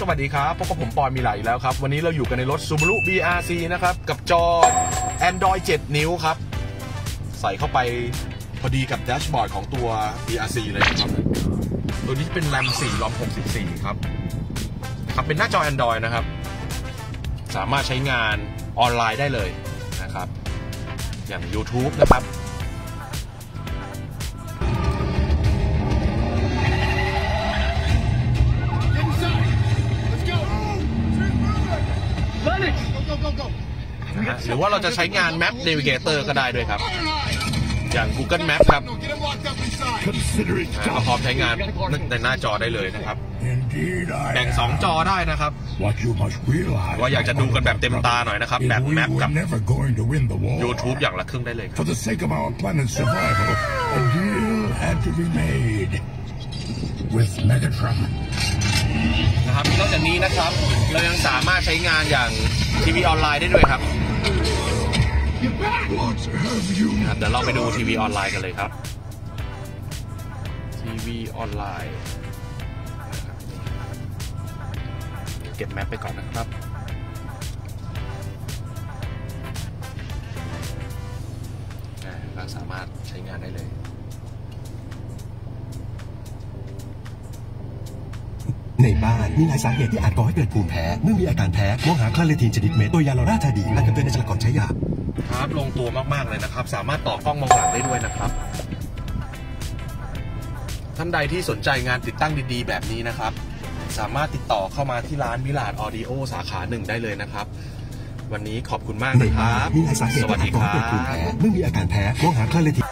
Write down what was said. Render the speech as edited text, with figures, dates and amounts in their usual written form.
สวัสดีครับพบกับผมปอนมีหลายอีกแล้วครับวันนี้เราอยู่กันในรถ Subaru BRC นะครับกับจอ Android 7 นิ้วครับใส่เข้าไปพอดีกับแดชบอร์ดของตัว BRC เลยครับตัวนี้เป็น RAM 4 ROM 64ครับเป็นหน้าจอ Android นะครับสามารถใช้งานออนไลน์ได้เลยนะครับอย่าง YouTube นะครับหรือว่าเราจะใช้งาน Map Navigator ก็ได้ด้วยครับอย่าง Google Map ครับก็พร้อมใช้งานในหน้าจอได้เลยนะครับแบ่ง2จอได้นะครับว่าอยากจะดูกันแบบเต็มตาหน่อยนะครับแบบ Map กับ YouTube อย่างละครึ่งได้เลยนะครับนอกจากนี้นะครับเรายังสามารถใช้งานอย่างทีวีออนไลน์ได้ด้วยครับเดี๋ยวเราไปดูทีวีออนไลน์กันเลยครับทีวีออนไลน์เก็บแมปไปก่อนนะครับเราสามารถใช้งานได้เลยในบ้านมีหลายสาเหตุที่อาจก่อให้เกิดภูมิแพ้เมื่อมีอาการแพ้มองหาคลาเลทินชนิดเม็ดตัวยาลอราธาดีและกำเนิดในฉลากก่อนใช้ยาครับลงตัวมากๆเลยนะครับสามารถต่อกล้องมองหลังได้ด้วยนะครับท่านใดที่สนใจงานติดตั้งดีๆแบบนี้นะครับสามารถติดต่อเข้ามาที่ร้านวิลาศออดิโอสาขา1ได้เลยนะครับวันนี้ขอบคุณมากนะครับสวัสดีครับเมื่อมีอาการแพ้มองหาคลาเลทิน